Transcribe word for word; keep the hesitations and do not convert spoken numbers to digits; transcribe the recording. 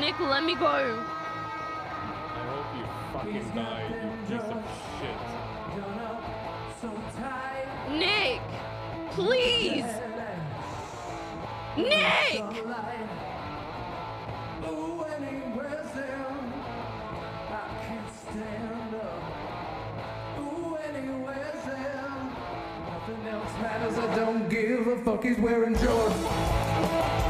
Nick, let me go. I hope you fucking die, you piece of shit. Nick, please. Nick! Nothing else matters, I don't give a fuck, he's wearing Jordan.